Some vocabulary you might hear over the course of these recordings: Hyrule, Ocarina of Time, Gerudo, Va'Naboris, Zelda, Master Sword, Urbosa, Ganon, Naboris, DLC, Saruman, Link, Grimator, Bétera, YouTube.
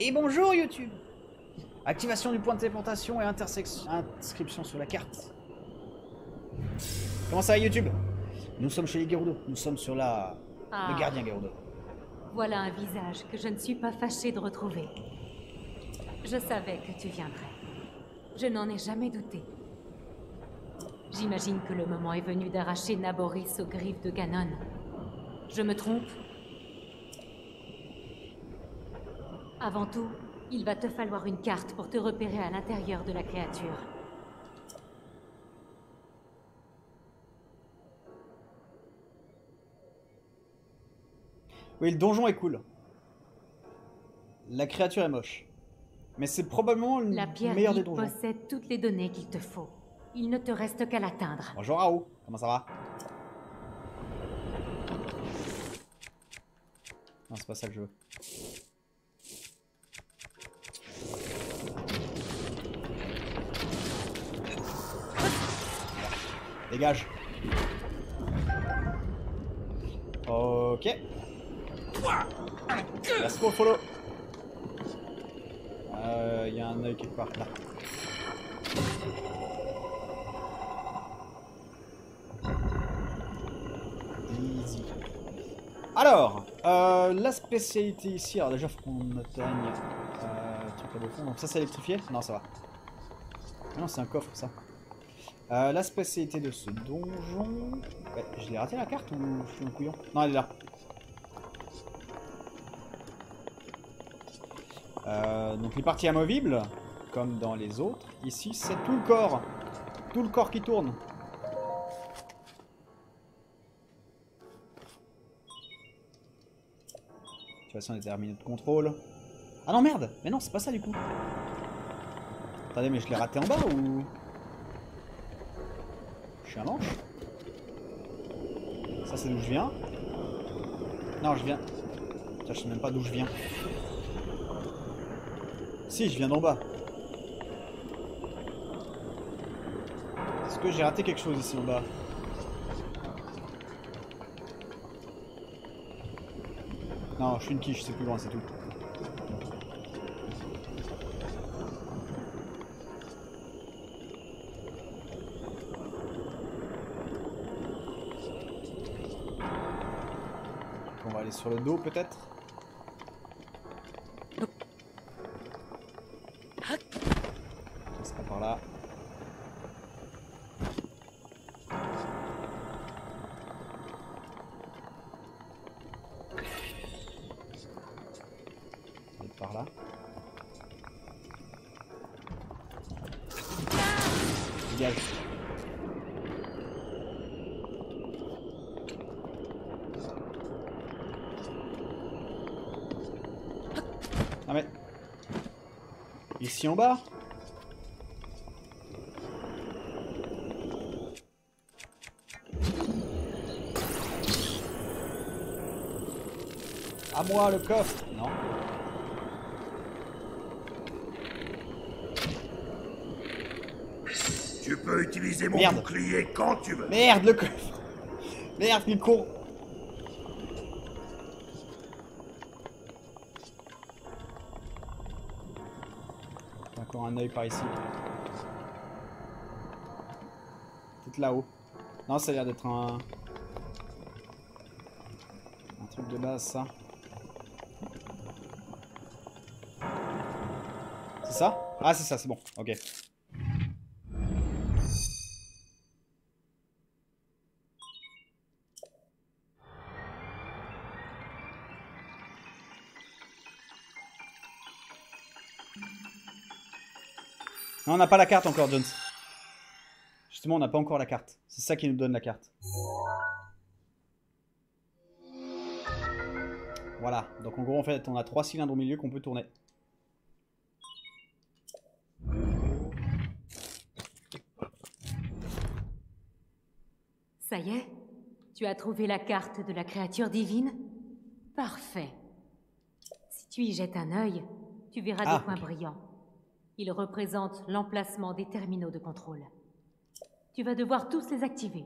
Et bonjour YouTube. Activation du point de téléportation et inscription sur la carte. Comment ça va YouTube? Nous sommes chez les Gerudo, nous sommes sur la... le gardien Gerudo. Voilà un visage que je ne suis pas fâchée de retrouver. Je savais que tu viendrais. Je n'en ai jamais douté. J'imagine que le moment est venu d'arracher Naboris aux griffes de Ganon. Je me trompe? Avant tout, il va te falloir une carte pour te repérer à l'intérieur de la créature. Oui, le donjon est cool. La créature est moche. Mais c'est probablement le meilleur des donjons. La pierre possède toutes les données qu'il te faut. Il ne te reste qu'à l'atteindre. Bonjour Raoult, comment ça va? Non, c'est pas ça que je veux. Dégage. Ok. Merci pour le follow. Il y a un œil quelque part là. Easy. Alors, la spécialité ici, alors déjà faut qu'on atteigne truc à fond. Donc ça c'est électrifié? Non ça va. Ah non c'est un coffre ça. La spécialité de ce donjon... Ouais, je l'ai raté la carte ou je suis un couillon? Non elle est là. Donc les parties amovibles, comme dans les autres, ici c'est tout le corps. Tout le corps qui tourne. De toute façon, on détermine notre contrôle. Ah non merde! Mais non, c'est pas ça du coup. Attendez, mais je l'ai raté en bas ou... Je suis un manche. Ça c'est d'où je viens. Non, je viens... Tiens, je sais même pas d'où je viens. Si, je viens d'en bas. Est-ce que j'ai raté quelque chose ici en bas? Non, je suis une quiche, c'est plus loin, c'est tout. On va aller sur le dos peut-être. Ici en bas. À moi le coffre. Non. Tu peux utiliser mon bouclier quand tu veux. Merde le coffre. Merde le con. Un œil par ici. Peut-être là-haut. Non, ça a l'air d'être un... un truc de base, ça. C'est ça? Ah, c'est ça, c'est bon. Ok. Non, on n'a pas la carte encore, Jones. Justement, on n'a pas encore la carte. C'est ça qui nous donne la carte. Voilà. Donc en gros, en fait, on a 3 cylindres au milieu qu'on peut tourner. Ça y est? Tu as trouvé la carte de la créature divine? Parfait. Si tu y jettes un œil, tu verras des points brillants. Ils représentent l'emplacement des terminaux de contrôle. Tu vas devoir tous les activer.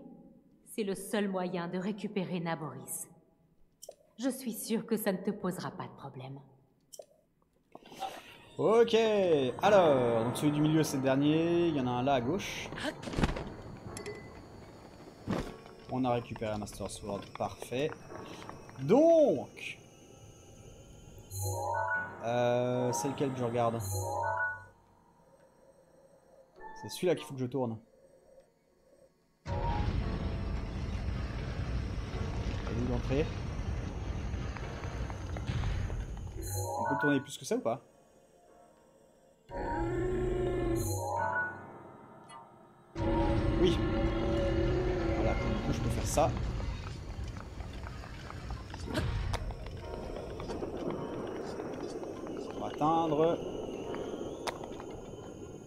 C'est le seul moyen de récupérer Naboris. Je suis sûre que ça ne te posera pas de problème. Ok, alors, donc celui du milieu c'est le dernier, il y en a un là à gauche. On a récupéré la Master Sword, parfait. Donc c'est lequel que je regarde? C'est celui-là qu'il faut que je tourne. Allez, l'entrée. On peut le tourner plus que ça ou pas? Oui. Voilà, du coup je peux faire ça. On va atteindre.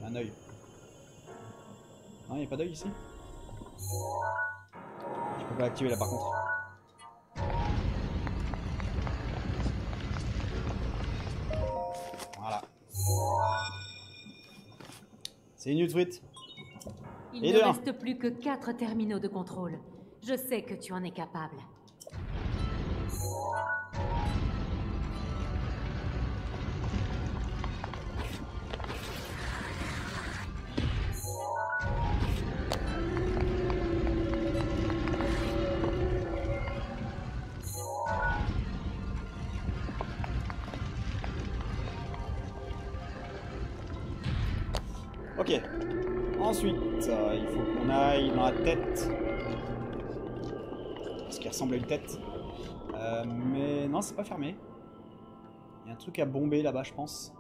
Un œil. Non, il n'y a pas d'œil ici. Je peux pas l'activer là par contre. Voilà. C'est une truite. Il ne reste plus que 4 terminaux de contrôle. Je sais que tu en es capable. Ok, ensuite il faut qu'on aille dans la tête, parce qu'il ressemble à une tête, mais non c'est pas fermé, il y a un truc à bomber là-bas je pense.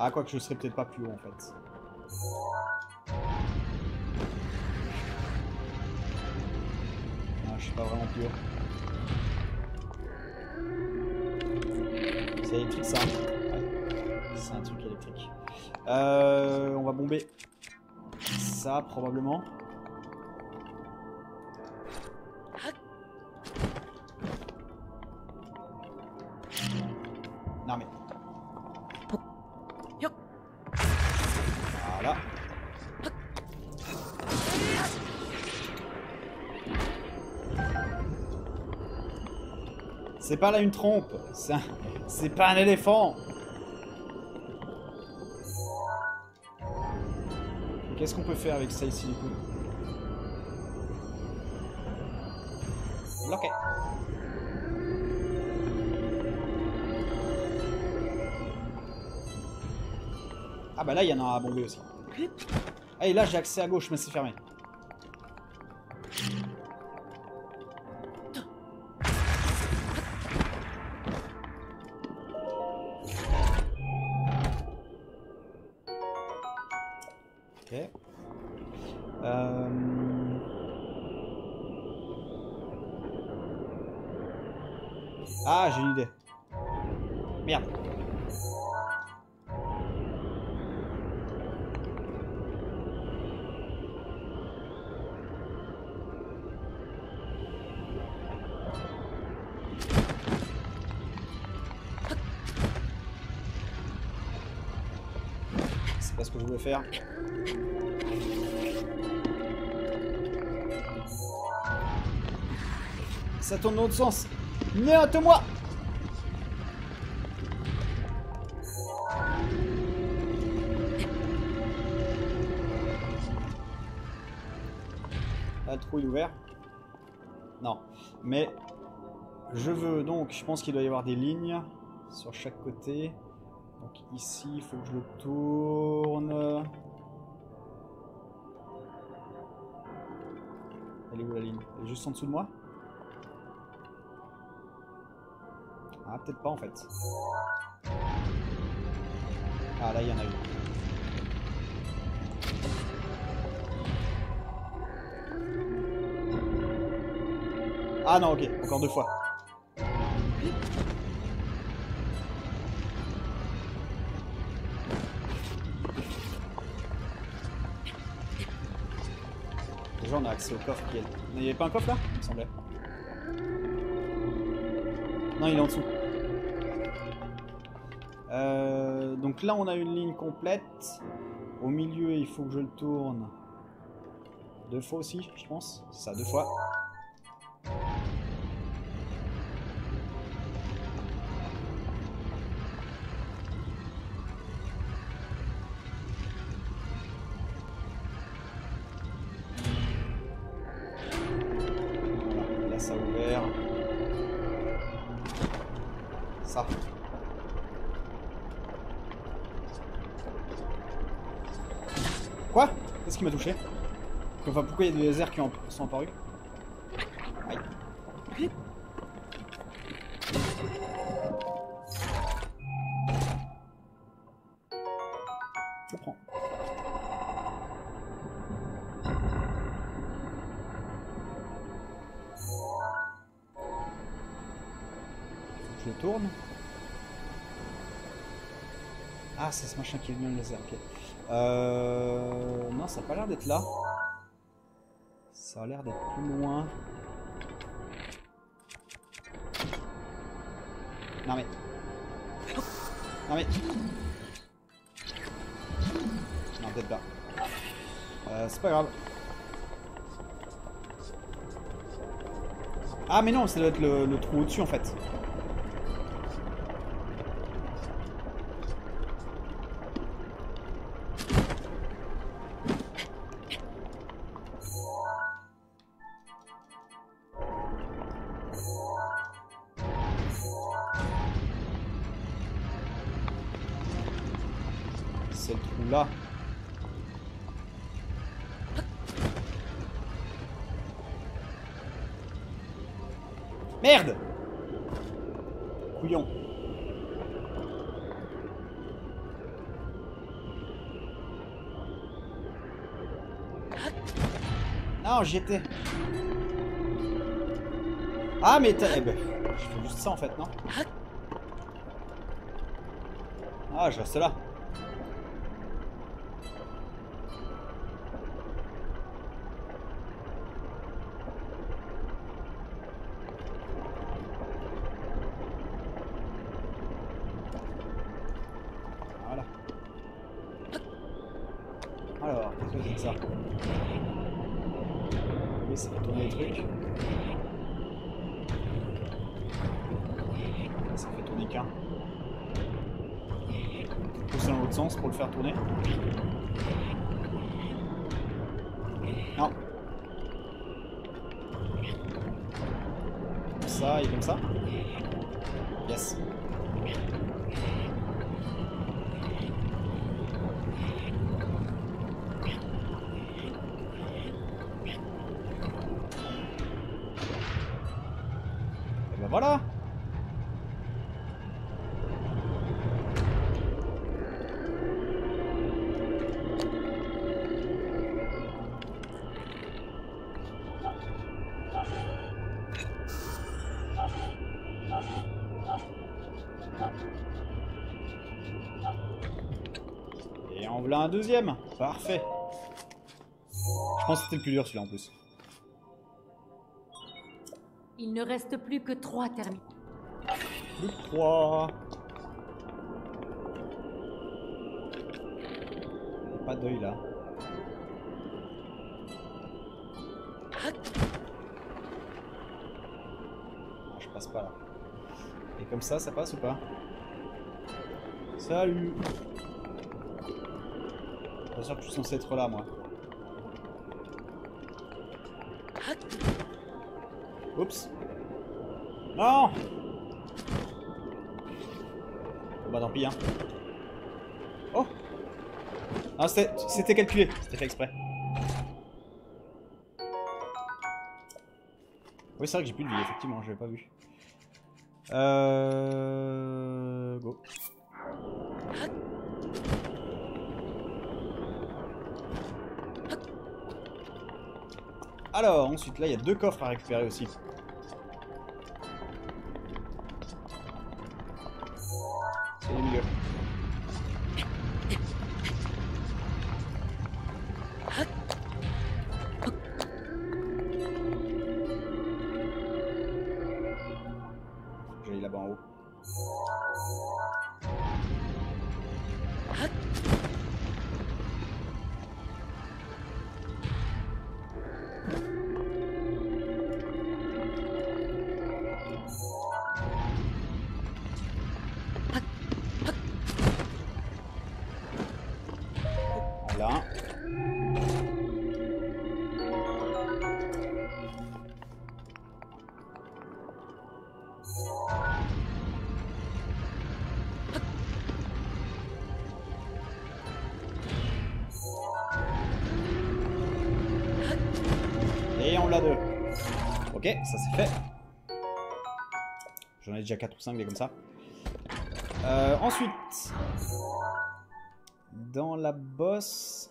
Ah, quoique je serais peut-être pas plus haut en fait. Ah, je suis pas vraiment plus haut. C'est électrique ça. Ouais. C'est un truc électrique. On va bomber ça probablement. Non mais. Voilà. C'est pas là une trompe, c'est pas un éléphant. Qu'est-ce qu'on peut faire avec ça ici du coup? Bloqué. Ah bah là il y en a à bomber aussi. Ah et là j'ai accès à gauche mais c'est fermé. Ok. Ah j'ai une idée. Merde. C'est ce que je voulais faire. Ça tourne dans l'autre sens. Note-moi! Là, le trou est ouvert. Non. Mais je veux donc, je pense qu'il doit y avoir des lignes sur chaque côté. Donc ici, il faut que je le tourne. Elle est où la ligne? Elle est juste en dessous de moi? Ah, peut-être pas en fait. Ah, là, il y en a une. Ah non, ok, encore deux fois. Déjà on a accès au coffre qui est... Il n'y avait pas un coffre là? Il me semblait. Non, il est en dessous. Donc là, on a une ligne complète. Au milieu, il faut que je le tourne. Deux fois aussi, je pense. C'est ça, deux fois. Quoi? Qu'est-ce qui m'a touché? Enfin, pourquoi il y a des lasers qui sont apparus? Aïe. Je prends. Je tourne. Ah, c'est ce machin qui est venu, le laser, ok. Non, ça n'a pas l'air d'être là. Ça a l'air d'être plus loin. Non mais... Non mais... Non, peut-être pas. C'est pas grave. Ah mais non, ça doit être le trou au-dessus en fait. Merde! Couillon. Non, j'y étais. Ah, mais t'as... Eh ben, je fais juste ça en fait, non? Ah, je reste là. Pour le faire tourner. Non. Comme ça et comme ça. Yes. Et ben voilà. Un deuxième, parfait. Je pense que c'était le plus dur celui-là en plus. Il ne reste plus que 3 terminaux. Plus que 3. Pas d'œil là. Non, je passe pas là. Et comme ça passe ou pas? Salut. Je suis sûr que je suis censé être là, moi. Oups. Non. Bah tant pis, hein. Oh. Ah, c'était calculé. C'était fait exprès. Oui, c'est vrai que j'ai plus de vie, effectivement. Je l'avais pas vu. Go. Alors, ensuite, là, il y a 2 coffres à récupérer aussi. C'est le milieu. J'allais là-bas. Ok, ça c'est fait. J'en ai déjà 4 ou 5 des comme ça. Ensuite, dans la bosse,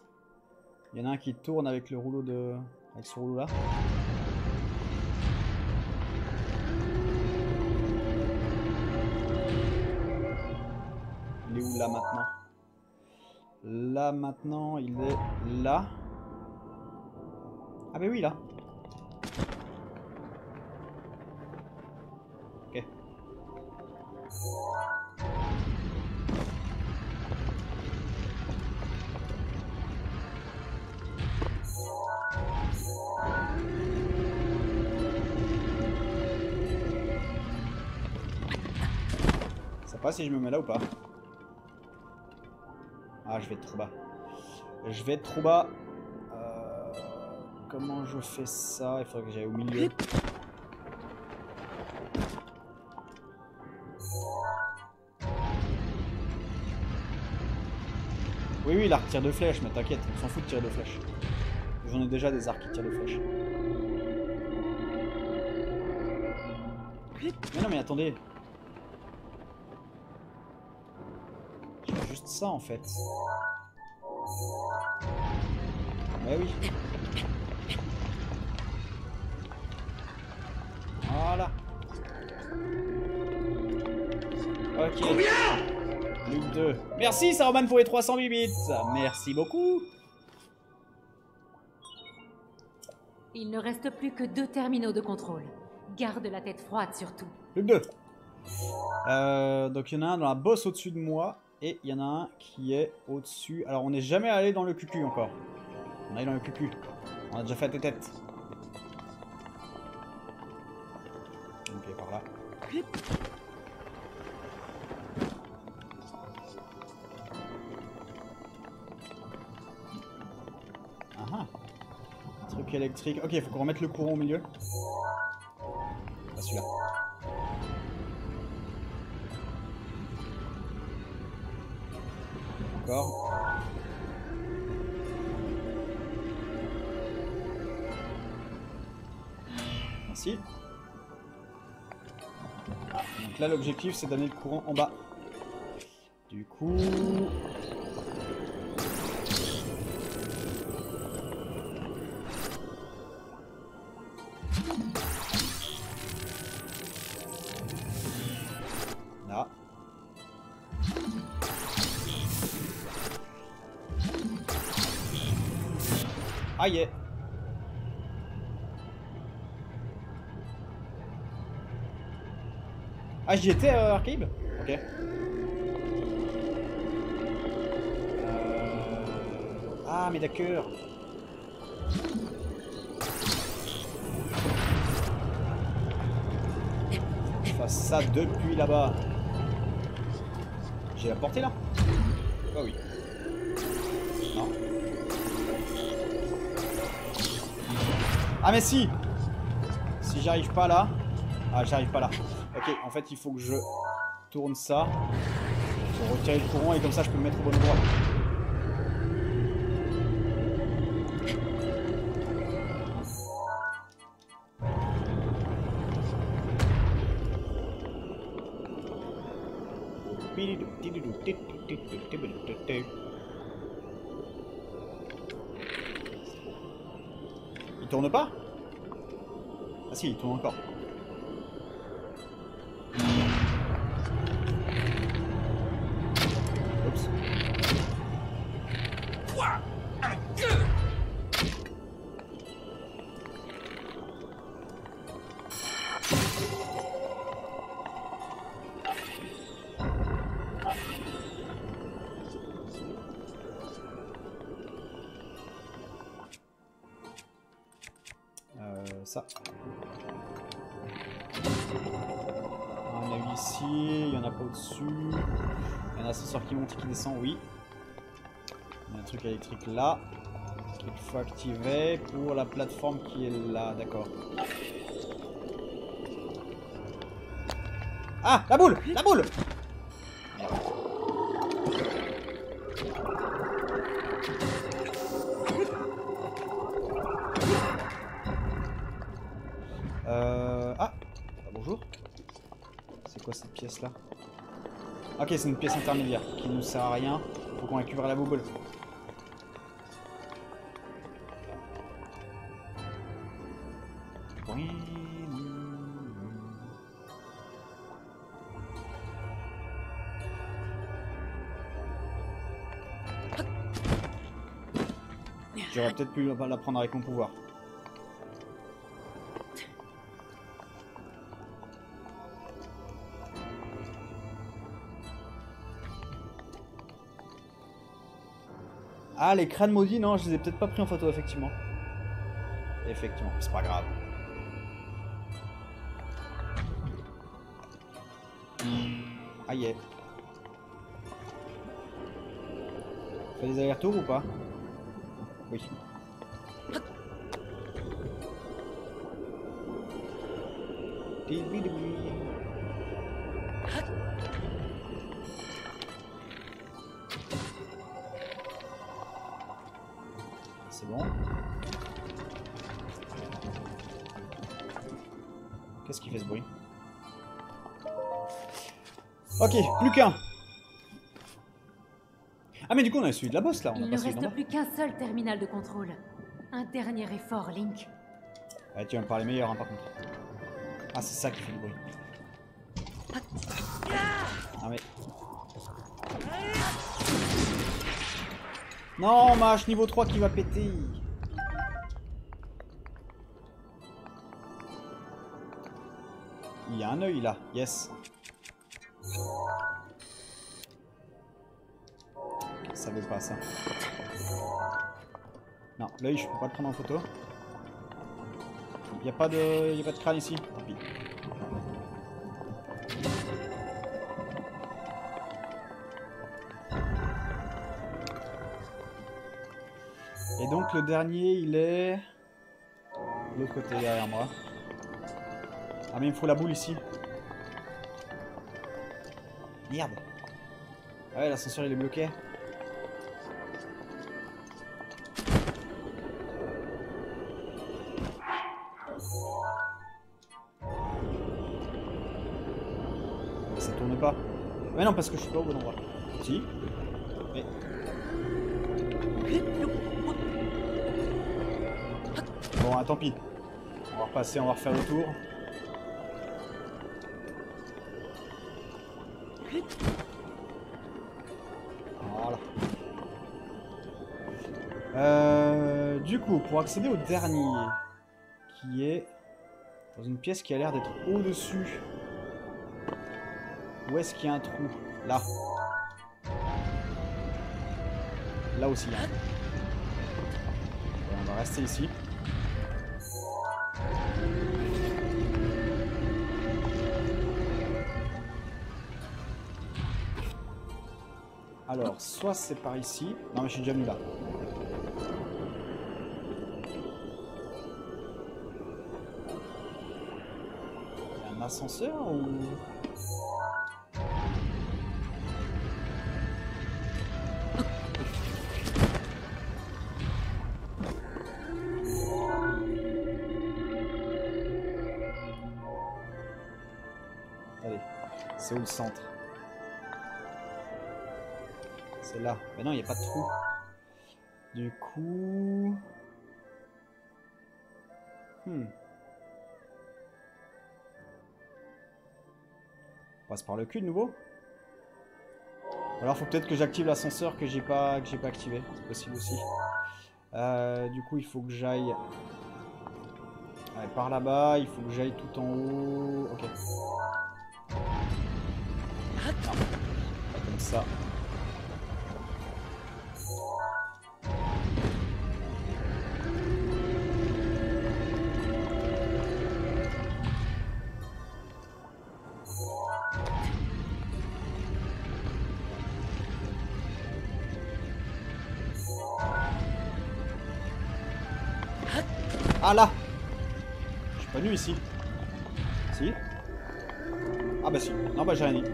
il y en a un qui tourne avec le rouleau de... avec ce rouleau là. Il est où là maintenant? Là maintenant, il est là. Ah bah oui, là. Ok. Ça passe si je me mets là ou pas? Ah, je vais être trop bas. Je vais être trop bas. Comment je fais ça? Il faudrait que j'aille au milieu. Oui, il a retiré deux flèches, mais t'inquiète, on s'en fout de tirer deux flèches. J'en ai déjà des arcs qui tirent deux flèches. Mais non, mais attendez. J'ai juste ça en fait. Ouais, oui. Voilà. Ok. Combien? Luke 2. Merci Saruman pour les 300 bits. Merci beaucoup. Il ne reste plus que 2 terminaux de contrôle. Garde la tête froide surtout. Luke 2. Donc il y en a un dans la bosse au-dessus de moi. Et il y en a un qui est au-dessus. Alors on n'est jamais allé dans le cucu encore. On est dans le cucu. On a déjà fait la tête. Ok, par là. Ah ah. Truc électrique. Ok, il faut qu'on remette le courant au milieu. Pas celui-là. Encore. Merci. Donc là l'objectif c'est d'amener le courant en bas. Du coup... Là. Ah yeah. Ah, j'y étais Arcade? Ok. Ah, mais d'accord. Je fasse ça depuis là-bas. J'ai la portée là? Bah oui. Non. Ah, mais si! Si j'arrive pas là. Ah, j'arrive pas là. Ok, en fait il faut que je tourne ça pour retirer le courant et comme ça je peux me mettre au bon endroit. Il tourne pas? Ah si, il tourne encore. Ça. On a eu ici, il y en a pas au-dessus. Il y en a un ascenseur qui monte et qui descend, oui. Il y a un truc électrique là, qu'il faut activer pour la plateforme qui est là, d'accord. Ah, la boule! La boule! Ah bonjour. C'est quoi cette pièce là? Ok, c'est une pièce intermédiaire qui nous sert à rien. Faut qu'on récupère la bobole. J'aurais peut-être pu la prendre avec mon pouvoir. Ah, les crânes maudits, non, je les ai peut-être pas pris en photo, effectivement. Effectivement, c'est pas grave. Ah yeah. Fais des allers-retours ou pas? Oui. C'est bon. Qu'est-ce qui fait ce bruit? Ok, plus qu'un. Ah mais du coup on a celui de la bosse là, on a pas celui d'en bas. Il ne reste plus qu'un seul terminal de contrôle. Un dernier effort, Link. Ah tu vas me parler meilleur hein, par contre. Ah c'est ça qui fait le bruit. Ah mais... Non, ma hache niveau 3 qui va péter. Il y a un œil là, yes. Je savais pas ça. Non, l'œil je peux pas le prendre en photo. Y a pas de crâne ici. Tant pis. Et donc le dernier il est de l'autre côté derrière moi. Ah mais il me faut la boule ici. Merde. Ah ouais l'ascenseur il est bloqué. Mais non, parce que je suis pas au bon endroit. Si. Mais... Bon, tant pis. On va repasser, on va refaire le tour. Voilà. Du coup, pour accéder au dernier, qui est dans une pièce qui a l'air d'être au-dessus. Où est-ce qu'il y a un trou? Là. Là aussi. Hein. On va rester ici. Alors, soit c'est par ici. Non, mais je suis déjà venu là. Il y a un ascenseur ou... C'est où le centre? C'est là. Mais non, il n'y a pas de trou. Du coup... On passe par le cul de nouveau? Alors faut peut-être que j'active l'ascenseur que j'ai pas activé. C'est possible aussi. Du coup, il faut que j'aille... par là-bas, il faut que j'aille tout en haut... Ok. Non, pas comme ça. Ah là, je suis pas venu ici. Si. Ah bah si. Non bah j'ai rien dit.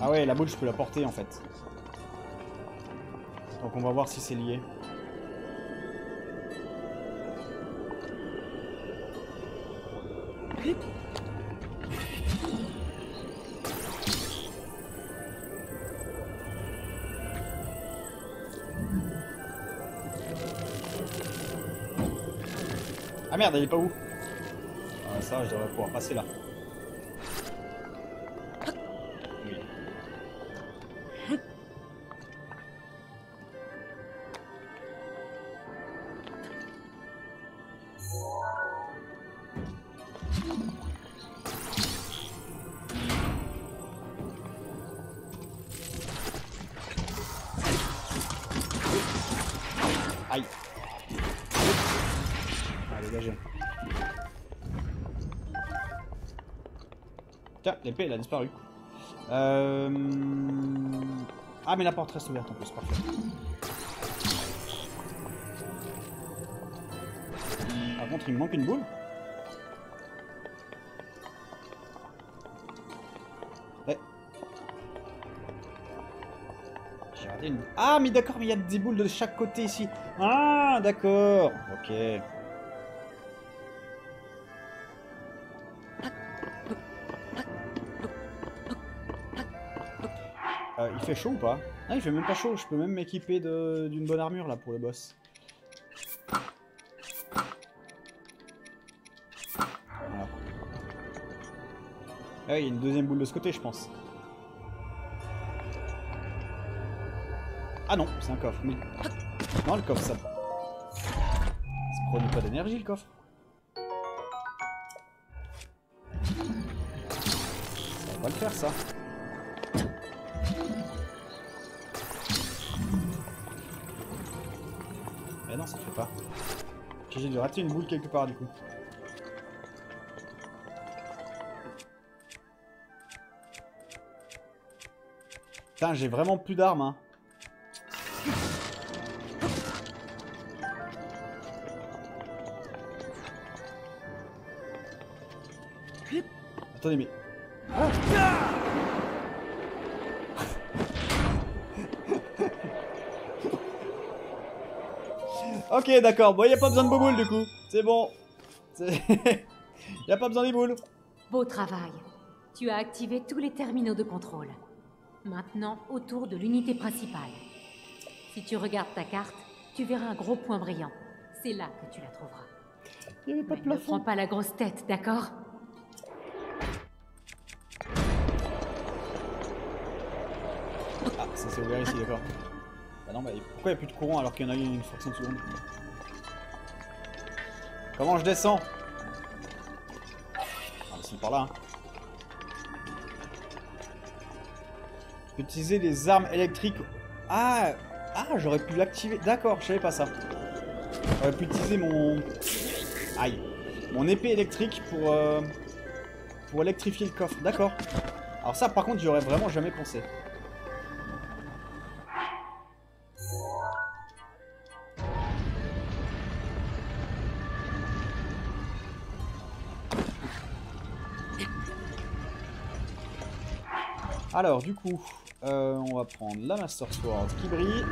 Ah ouais, la boule je peux la porter en fait. Donc on va voir si c'est lié. Ah merde, elle est pas où? Ah ça, je devrais pouvoir passer là. L'épée elle a disparu. Ah mais la porte reste ouverte en plus, parfait. Par contre il me manque une boule. Ouais. J'ai raté une... Ah mais d'accord, mais il y a 10 boules de chaque côté ici. Ah d'accord. Ok. Il fait chaud ou pas? Ah, il fait même pas chaud, je peux même m'équiper d'une bonne armure là pour le boss. Voilà. Ah oui, il y a une deuxième boule de ce côté, je pense. Ah non, c'est un coffre, mais... Non, le coffre, ça... Ça prenait pas d'énergie, le coffre. Ça va pas le faire, ça. Non, ça fait pas. J'ai dû rater une boule quelque part du coup. Putain, j'ai vraiment plus d'armes. Hein. Attendez, mais. Ah ok, d'accord, bon, il n'y a pas besoin de boules du coup, c'est bon. Il n'y a pas besoin des boules. Beau travail, tu as activé tous les terminaux de contrôle. Maintenant, autour de l'unité principale. Si tu regardes ta carte, tu verras un gros point brillant. C'est là que tu la trouveras. Il n'y avait pas de plafond. Ne prends pas la grosse tête, d'accord? Ah, ça s'est ouvert ici, d'accord. Bah non, bah pourquoi il n'y a plus de courant alors qu'il y en a eu une fraction de seconde? Comment je descends? Ah, c'est par là. Hein. Utiliser les armes électriques. Ah, ah j'aurais pu l'activer. D'accord, je savais pas ça. J'aurais pu utiliser mon. Aïe. Mon épée électrique pour électrifier le coffre. D'accord. Alors, ça, par contre, j'y aurais vraiment jamais pensé. Alors du coup, on va prendre la Master Sword qui brille.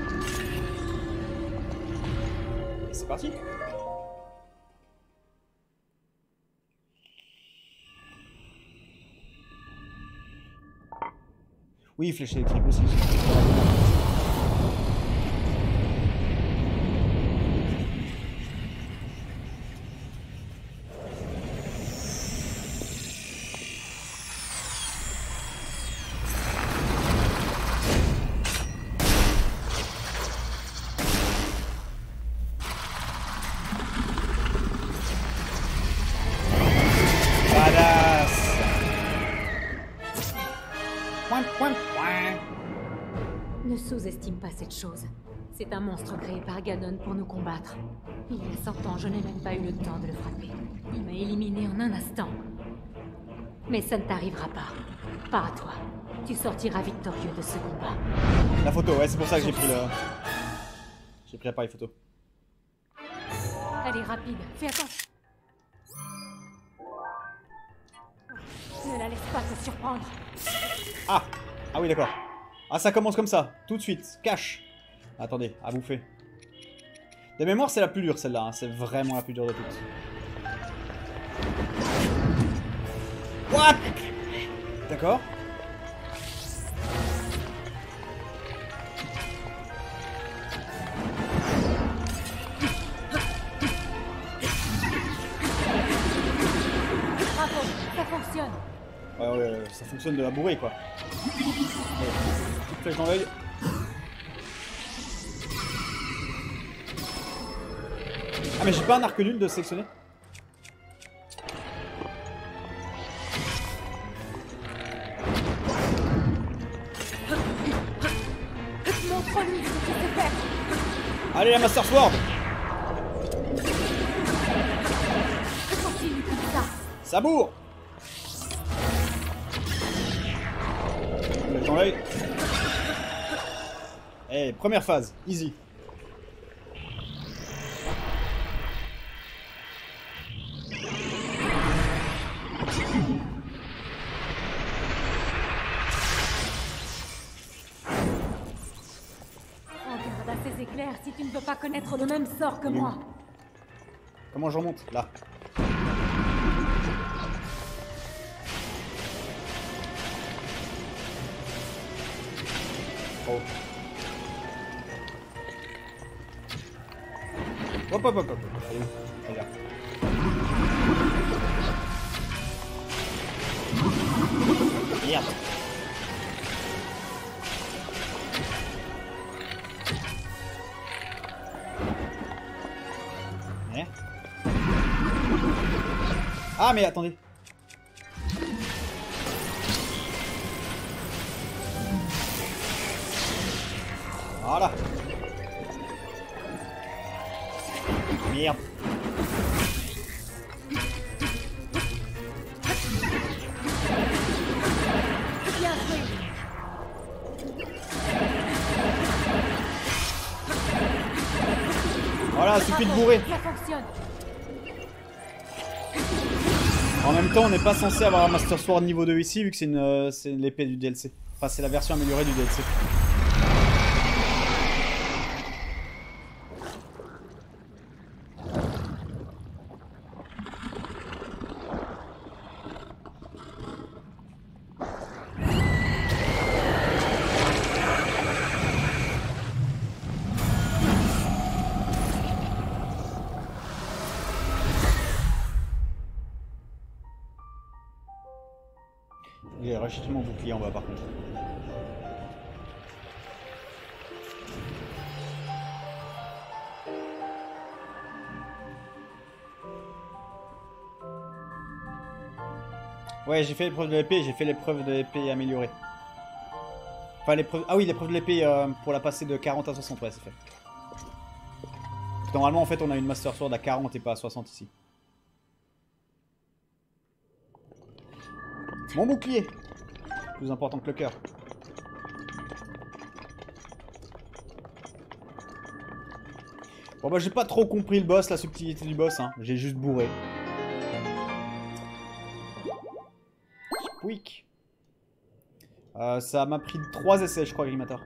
Et c'est parti. Oui, flèche électrique aussi. N'estime pas cette chose. C'est un monstre créé par Ganon pour nous combattre. Il y a 100 ans, je n'ai même pas eu le temps de le frapper. Il m'a éliminé en un instant. Mais ça ne t'arrivera pas. Pas à toi. Tu sortiras victorieux de ce combat. La photo, ouais, c'est pour ça que j'ai pris le... J'ai pris l'appareil photo. Elle est rapide, fais attention. Ne la laisse pas te surprendre. Ah, ah oui, d'accord. Ah, ça commence comme ça, tout de suite, cache. Attendez, à bouffer. De mémoire, c'est la plus dure celle-là, hein. C'est vraiment la plus dure de toutes. What? D'accord. Ça fonctionne de la bourrée quoi. Flèche dans l'œil. Ah mais j'ai pas un arc nul de sélectionner. Allez la Master Sword. Ça bourre. Dans l'œil. Hey, première phase, easy. Regarde à ces éclairs si tu ne peux pas connaître le même sort que moi. Comment je remonte là? Oh. Hop hop hop hop. Allez, là. Merde. Hein? Ah mais attendez. Voilà. Merde. Voilà, suffit de bourrer. En même temps, on n'est pas censé avoir un Master Sword niveau 2 ici, vu que c'est l'épée du DLC. Enfin, c'est la version améliorée du DLC. J'ai mon bouclier en bas par contre. Ouais, j'ai fait l'épreuve de l'épée, j'ai fait l'épreuve de l'épée améliorée. Enfin l'épreuve... Ah oui, l'épreuve de l'épée pour la passer de 40 à 60, ouais c'est fait. Normalement en fait on a une Master Sword à 40 et pas à 60 ici. Mon bouclier! Plus important que le cœur. Bon bah j'ai pas trop compris le boss, la subtilité du boss hein. J'ai juste bourré. Pouic. Ça m'a pris 3 essais je crois Grimator.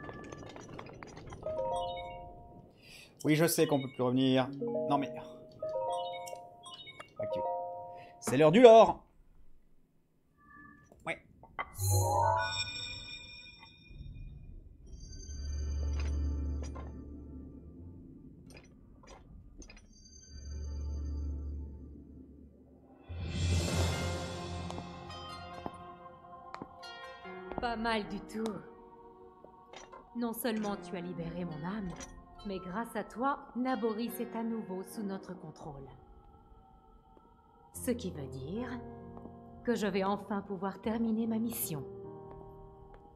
Oui je sais qu'on peut plus revenir. Non mais... C'est l'heure du lore. Pas mal du tout. Non seulement tu as libéré mon âme, mais grâce à toi, Naboris est à nouveau sous notre contrôle. Ce qui veut dire... que je vais enfin pouvoir terminer ma mission.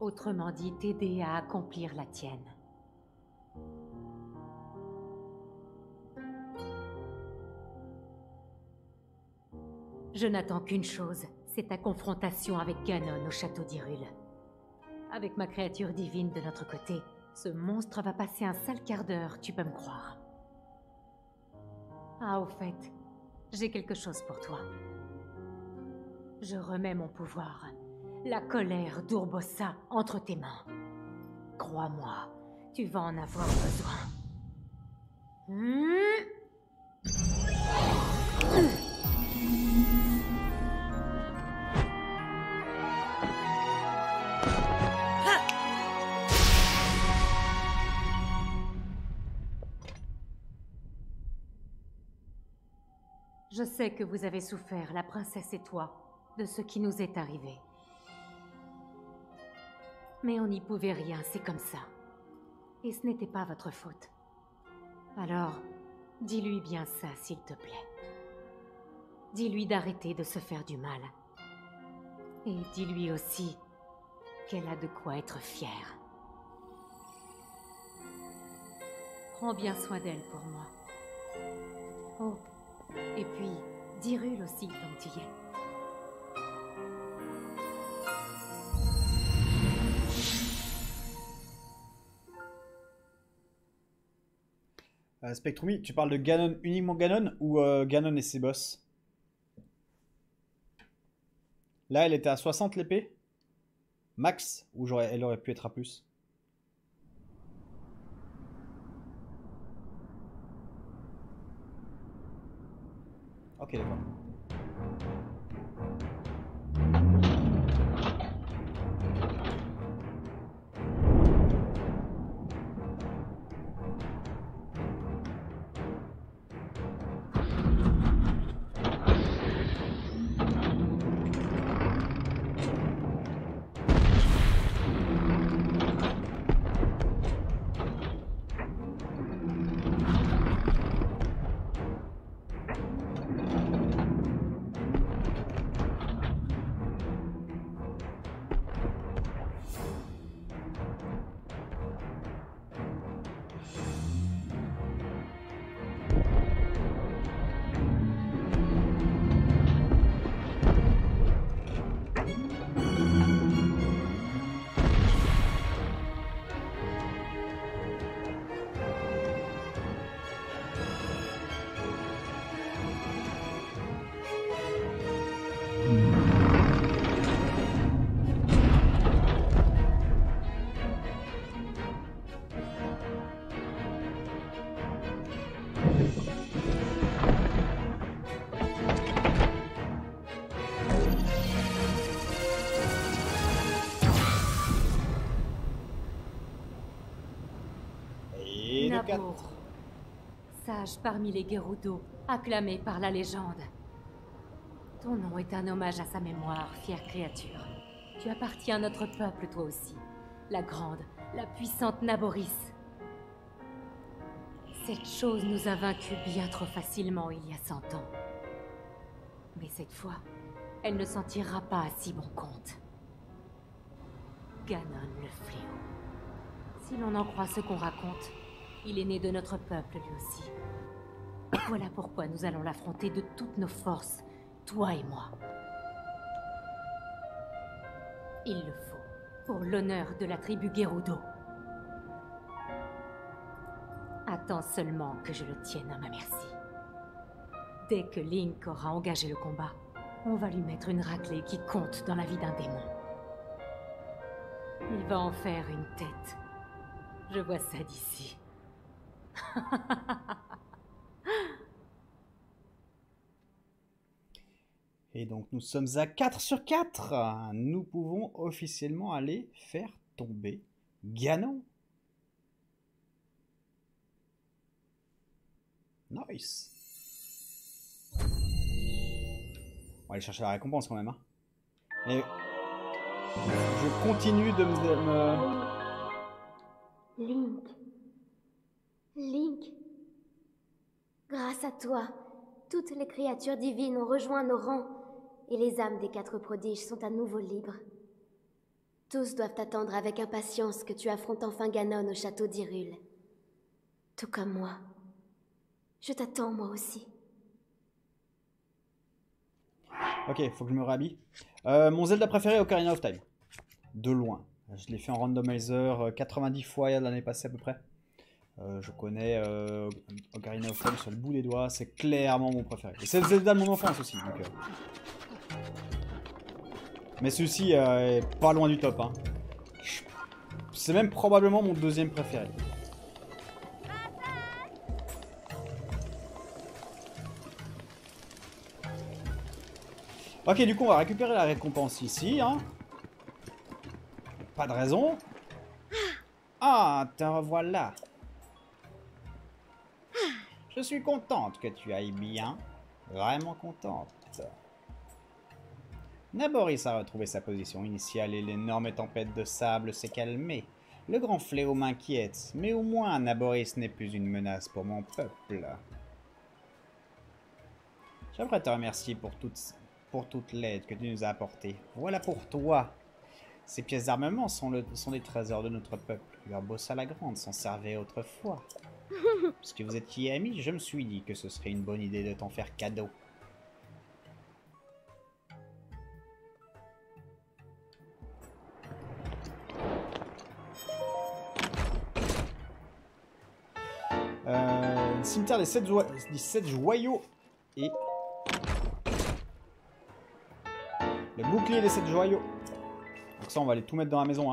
Autrement dit, t'aider à accomplir la tienne. Je n'attends qu'une chose, c'est ta confrontation avec Ganon au château d'Hyrule. Avec ma créature divine de notre côté, Ce monstre va passer un sale quart d'heure, tu peux me croire. Ah, au fait, j'ai quelque chose pour toi. Je remets mon pouvoir, la colère d'Urbosa, entre tes mains. Crois-moi, tu vas en avoir besoin. Je sais que vous avez souffert, la princesse et toi, de ce qui nous est arrivé. Mais on n'y pouvait rien, c'est comme ça. Et ce n'était pas votre faute. Alors, dis-lui bien ça, s'il te plaît. Dis-lui d'arrêter de se faire du mal. Et dis-lui aussi qu'elle a de quoi être fière. Prends bien soin d'elle pour moi. Oh, et puis, d'Hyrule aussi, tant qu'il y est. Spectrumi, tu parles de Ganon, uniquement Ganon, ou Ganon et ses boss? Là, elle était à 60 l'épée max, ou elle aurait pu être à plus. Ok, d'accord. Nabour, sage parmi les Gerudo, acclamé par la légende. Ton nom est un hommage à sa mémoire, fière créature. Tu appartiens à notre peuple, toi aussi. La grande, la puissante Naboris. Cette chose nous a vaincus bien trop facilement il y a 100 ans. Mais cette fois, elle ne s'en tirera pas à si bon compte. Ganon le fléau. Si l'on en croit ce qu'on raconte, il est né de notre peuple, lui aussi. Voilà pourquoi nous allons l'affronter de toutes nos forces, toi et moi. Il le faut, pour l'honneur de la tribu Gerudo. Attends seulement que je le tienne à ma merci. Dès que Link aura engagé le combat, on va lui mettre une raclée qui compte dans la vie d'un démon. Il va en faire une tête. Je vois ça d'ici. Et donc nous sommes à 4/4. Nous pouvons officiellement aller faire tomber Ganon. Nice. On va aller chercher la récompense quand même, hein. Et je continue de me... Link, grâce à toi, toutes les créatures divines ont rejoint nos rangs et les âmes des 4 prodiges sont à nouveau libres. Tous doivent attendre avec impatience que tu affrontes enfin Ganon au château d'Hyrule. Tout comme moi. Je t'attends moi aussi. Ok, faut que je me rhabille. Mon Zelda préféré, Ocarina of Time. De loin. Je l'ai fait en randomizer 90 fois l'année passée à peu près. Je connais Ocarina of Time sur le bout des doigts, c'est clairement mon préféré. Et c'est Zelda de mon enfance aussi. Donc, mais celui-ci est pas loin du top. Hein. C'est même probablement mon deuxième préféré. Ok, du coup on va récupérer la récompense ici. Hein. Pas de raison. Ah, te revoilà. Je suis contente que tu ailles bien. Vraiment contente. Naboris a retrouvé sa position initiale et l'énorme tempête de sable s'est calmée. Le grand fléau m'inquiète, mais au moins Naboris n'est plus une menace pour mon peuple. J'aimerais te remercier pour toute l'aide que tu nous as apportée. Voilà pour toi. Ces pièces d'armement sont des trésors de notre peuple. Urbosa la Grande s'en servait autrefois. Puisque vous étiez amis, je me suis dit que ce serait une bonne idée de t'en faire cadeau. Cimetière des 17 joyaux et... le bouclier des 7 joyaux. Donc ça on va les tout mettre dans la maison.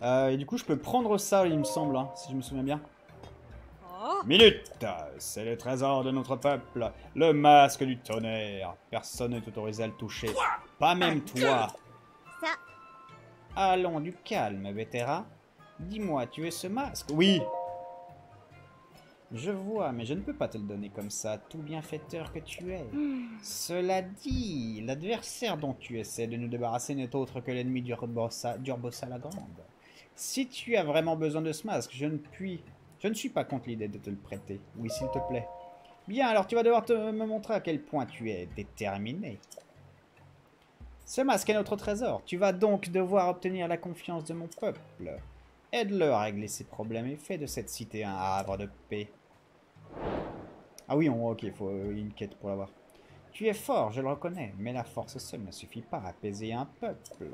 Hein. Et du coup je peux prendre ça il me semble, hein, si je me souviens bien. Minute! C'est le trésor de notre peuple, le masque du tonnerre. Personne n'est autorisé à le toucher, pas même toi. Allons du calme, Bétera. Dis-moi, tu es ce masque? Oui! Je vois, mais je ne peux pas te le donner comme ça, tout bienfaiteur que tu es. Cela dit, l'adversaire dont tu essaies de nous débarrasser n'est autre que l'ennemi d'Urbosa la Grande. Si tu as vraiment besoin de ce masque, je ne suis pas contre l'idée de te le prêter. Oui, s'il te plaît. Bien, alors tu vas devoir me montrer à quel point tu es déterminé. Ce masque est notre trésor. Tu vas donc devoir obtenir la confiance de mon peuple. Aide-le à régler ses problèmes et fais de cette cité un havre de paix. Ah oui, ok, il faut une quête pour l'avoir. Tu es fort, je le reconnais, mais la force seule ne suffit pas à apaiser un peuple.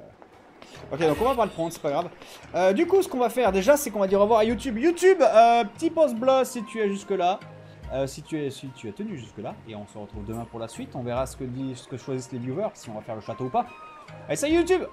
Ok, donc on va pas le prendre, c'est pas grave. Du coup, ce qu'on va faire déjà, c'est qu'on va dire au revoir à YouTube. YouTube, petit post bleu si tu es jusque-là, si tu es tenu jusque-là. Et on se retrouve demain pour la suite. On verra ce que choisissent les viewers, si on va faire le château ou pas. Allez, salut YouTube!